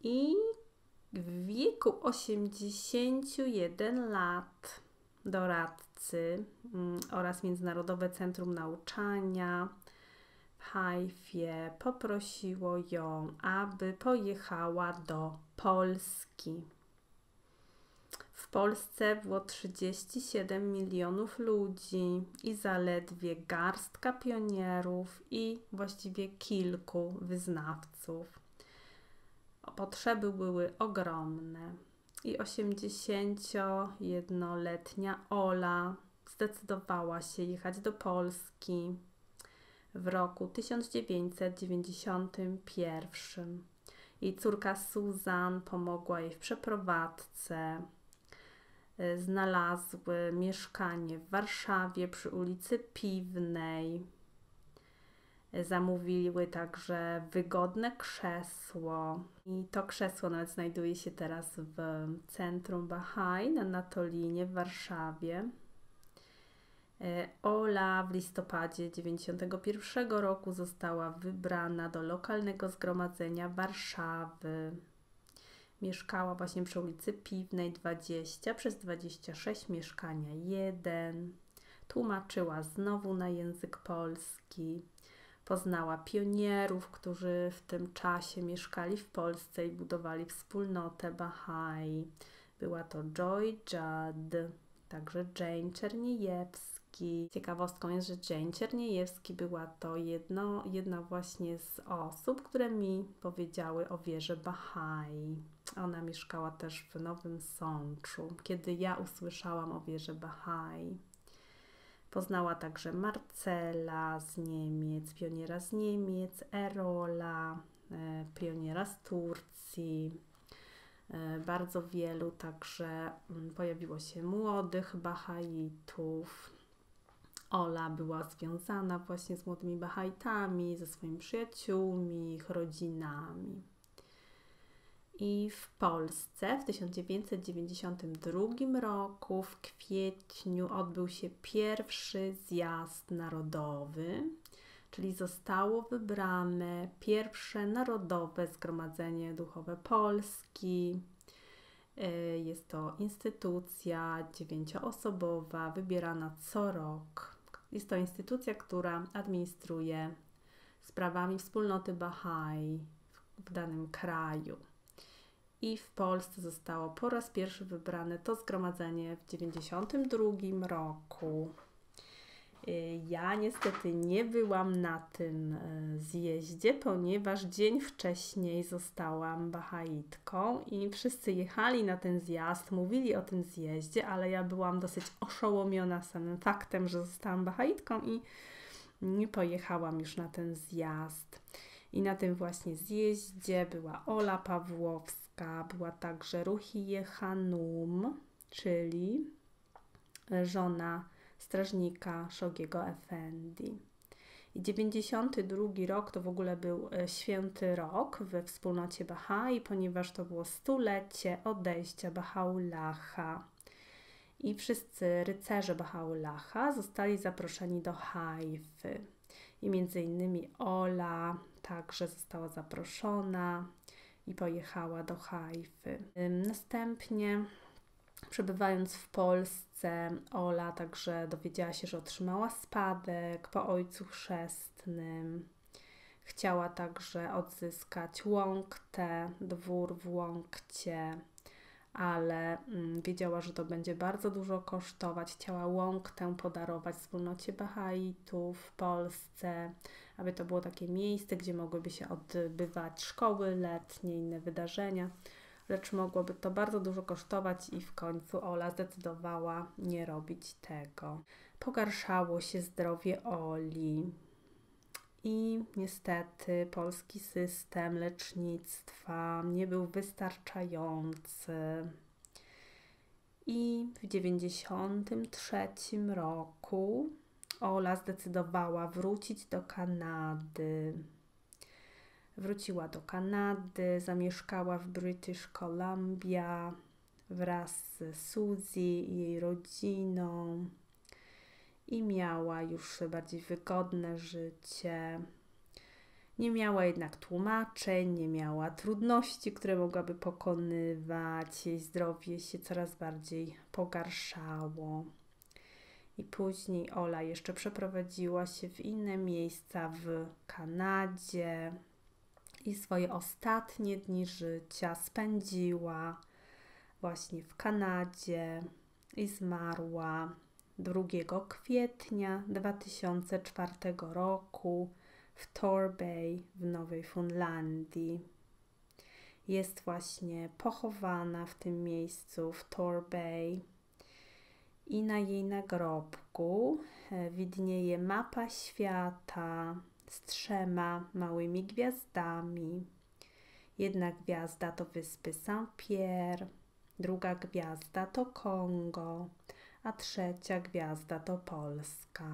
I w wieku 81 lat doradcy oraz Międzynarodowe Centrum Nauczania w Hajfie poprosiło ją, aby pojechała do Polski. W Polsce było 37 milionów ludzi i zaledwie garstka pionierów i właściwie kilku wyznawców. Potrzeby były ogromne i 81-letnia Ola zdecydowała się jechać do Polski w roku 1991. Jej córka Suzanne pomogła jej w przeprowadzce. Znalazły mieszkanie w Warszawie przy ulicy Piwnej. Zamówiły także wygodne krzesło. I to krzesło nawet znajduje się teraz w centrum Baha'i na Natolinie w Warszawie. Ola w listopadzie 1991 roku została wybrana do lokalnego zgromadzenia Warszawy. Mieszkała właśnie przy ulicy Piwnej 20 przez 26 mieszkania 1. Tłumaczyła znowu na język polski. Poznała pionierów, którzy w tym czasie mieszkali w Polsce i budowali wspólnotę Baha'i. Była to Joy Judd, także Jane Czerniejewski. Ciekawostką jest, że Jane Czerniejewski była to jedna właśnie z osób, które mi powiedziały o wierze Baha'i. Ona mieszkała też w Nowym Sączu, kiedy ja usłyszałam o wierze Baha'i. Poznała także Marcela z Niemiec, pioniera z Niemiec, Erola, pioniera z Turcji. Bardzo wielu także pojawiło się młodych Bahaitów. Ola była związana właśnie z młodymi Bahaitami, ze swoimi przyjaciółmi, ich rodzinami. I w Polsce w 1992 roku w kwietniu odbył się pierwszy zjazd narodowy, czyli zostało wybrane pierwsze Narodowe Zgromadzenie Duchowe Polski. Jest to instytucja 9-osobowa, wybierana co rok. Jest to instytucja, która administruje sprawami wspólnoty Baha'i w danym kraju. I w Polsce zostało po raz pierwszy wybrane to zgromadzenie w 1992 roku. Ja niestety nie byłam na tym zjeździe, ponieważ dzień wcześniej zostałam Bahaitką i wszyscy jechali na ten zjazd, mówili o tym zjeździe, ale ja byłam dosyć oszołomiona samym faktem, że zostałam Bahaitką i nie pojechałam już na ten zjazd. I na tym właśnie zjeździe była Ola Pawłowska, była także Ruhiye Hanum, czyli żona strażnika Shoghiego Effendi. I 92 rok to w ogóle był święty rok we wspólnocie Baha'i, ponieważ to było 100-lecie odejścia Baha'u'llaha. I wszyscy rycerze Baha'u'llaha zostali zaproszeni do Hajfy. I między innymi Ola także została zaproszona i pojechała do Hajfy. Następnie, przebywając w Polsce, Ola także dowiedziała się, że otrzymała spadek po ojcu chrzestnym. Chciała także odzyskać Łąktę, dwór w Łąkcie, ale wiedziała, że to będzie bardzo dużo kosztować. Chciała Łąktę podarować wspólnocie Bahaitów w Polsce, aby to było takie miejsce, gdzie mogłyby się odbywać szkoły letnie, inne wydarzenia. Lecz mogłoby to bardzo dużo kosztować i w końcu Ola zdecydowała nie robić tego. Pogarszało się zdrowie Oli i niestety polski system lecznictwa nie był wystarczający. I w 1993 roku Ola zdecydowała wrócić do Kanady. Wróciła do Kanady, zamieszkała w British Columbia wraz z Suzy i jej rodziną i miała już bardziej wygodne życie. Nie miała jednak tłumaczeń, nie miała trudności, które mogłaby pokonywać. Jej zdrowie się coraz bardziej pogarszało. I później Ola jeszcze przeprowadziła się w inne miejsca w Kanadzie i swoje ostatnie dni życia spędziła właśnie w Kanadzie i zmarła 2 kwietnia 2004 roku w Torbay w Nowej Fundlandii. Jest właśnie pochowana w tym miejscu w Torbay i na jej nagrobku widnieje mapa świata z 3 małymi gwiazdami. 1 gwiazda to wyspy Saint-Pierre, 2 gwiazda to Kongo, a 3 gwiazda to Polska.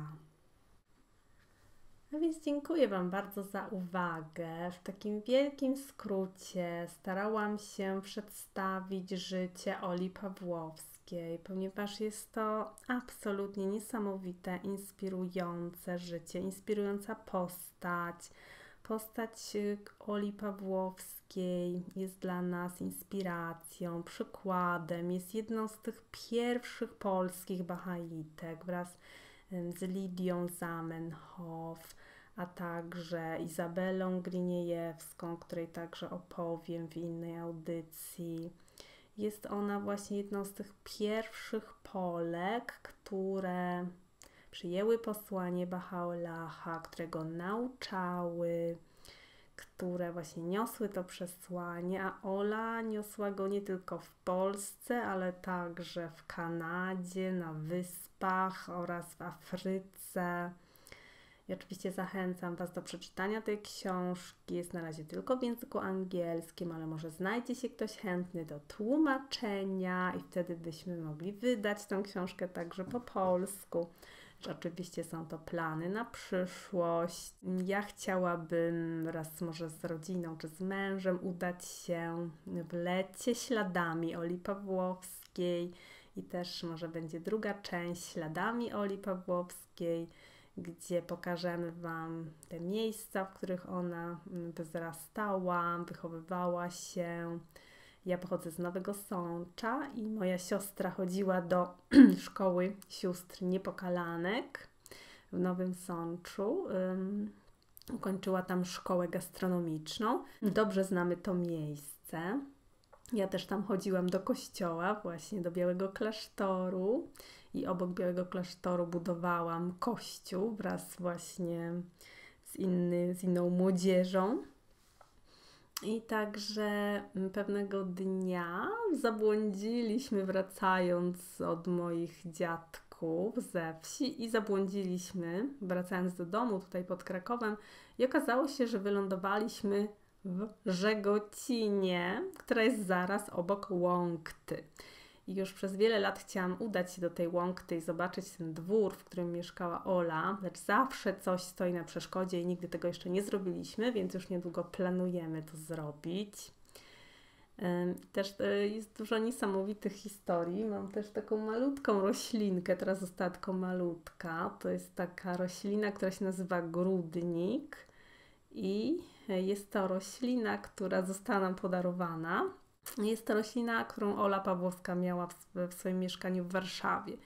No więc dziękuję Wam bardzo za uwagę. W takim wielkim skrócie starałam się przedstawić życie Oli Pawłowskiej, ponieważ jest to absolutnie niesamowite, inspirujące życie, inspirująca postać. Postać Oli Pawłowskiej jest dla nas inspiracją, przykładem. Jest jedną z tych pierwszych polskich bahaitek wraz z Lidią Zamenhof, a także Izabelą Gryniejewską, której także opowiem w innej audycji. Jest ona właśnie jedną z tych pierwszych Polek, które przyjęły posłanie Baha'u'llaha, którego nauczały, które właśnie niosły to przesłanie, a Ola niosła go nie tylko w Polsce, ale także w Kanadzie, na Wyspach oraz w Afryce. I oczywiście zachęcam Was do przeczytania tej książki. Jest na razie tylko w języku angielskim, ale może znajdzie się ktoś chętny do tłumaczenia i wtedy byśmy mogli wydać tę książkę także po polsku. Oczywiście są to plany na przyszłość. Ja chciałabym wraz może z rodziną czy z mężem udać się w lecie śladami Oli Pawłowskiej i też może będzie druga część śladami Oli Pawłowskiej, gdzie pokażemy Wam te miejsca, w których ona wzrastała, wychowywała się. Ja pochodzę z Nowego Sącza i moja siostra chodziła do szkoły sióstr Niepokalanek w Nowym Sączu. Ukończyła tam szkołę gastronomiczną. Dobrze znamy to miejsce. Ja też tam chodziłam do kościoła, właśnie do Białego Klasztoru i obok Białego Klasztoru budowałam kościół wraz właśnie z inną młodzieżą. I także pewnego dnia zabłądziliśmy, wracając od moich dziadków ze wsi i zabłądziliśmy, wracając do domu tutaj pod Krakowem i okazało się, że wylądowaliśmy w Żegocinie, która jest zaraz obok Łąkty. I już przez wiele lat chciałam udać się do tej Łąkty i zobaczyć ten dwór, w którym mieszkała Ola, lecz zawsze coś stoi na przeszkodzie i nigdy tego jeszcze nie zrobiliśmy, więc już niedługo planujemy to zrobić. Też jest dużo niesamowitych historii. Mam też taką malutką roślinkę, teraz została tylko malutka. To jest taka roślina, która się nazywa grudnik i jest to roślina, która została nam podarowana. Jest to roślina, którą Ola Pawłowska miała w swoim mieszkaniu w Warszawie.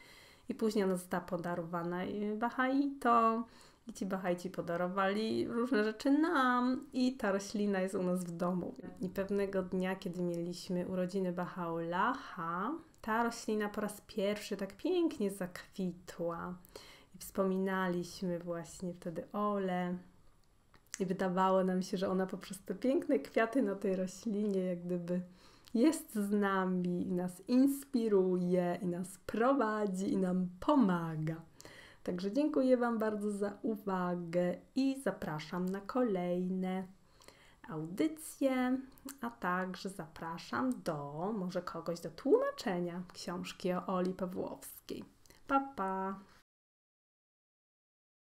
I później ona została podarowana Bahaitom. I ci Bahaici podarowali różne rzeczy nam. I ta roślina jest u nas w domu. I pewnego dnia, kiedy mieliśmy urodziny Baha'u'llaha, ta roślina po raz pierwszy tak pięknie zakwitła. I wspominaliśmy właśnie wtedy Olę. I wydawało nam się, że ona poprzez te piękne kwiaty na tej roślinie jak gdyby jest z nami i nas inspiruje, i nas prowadzi, i nam pomaga. Także dziękuję Wam bardzo za uwagę i zapraszam na kolejne audycje, a także zapraszam do może kogoś do tłumaczenia książki o Oli Pawłowskiej. Pa, pa!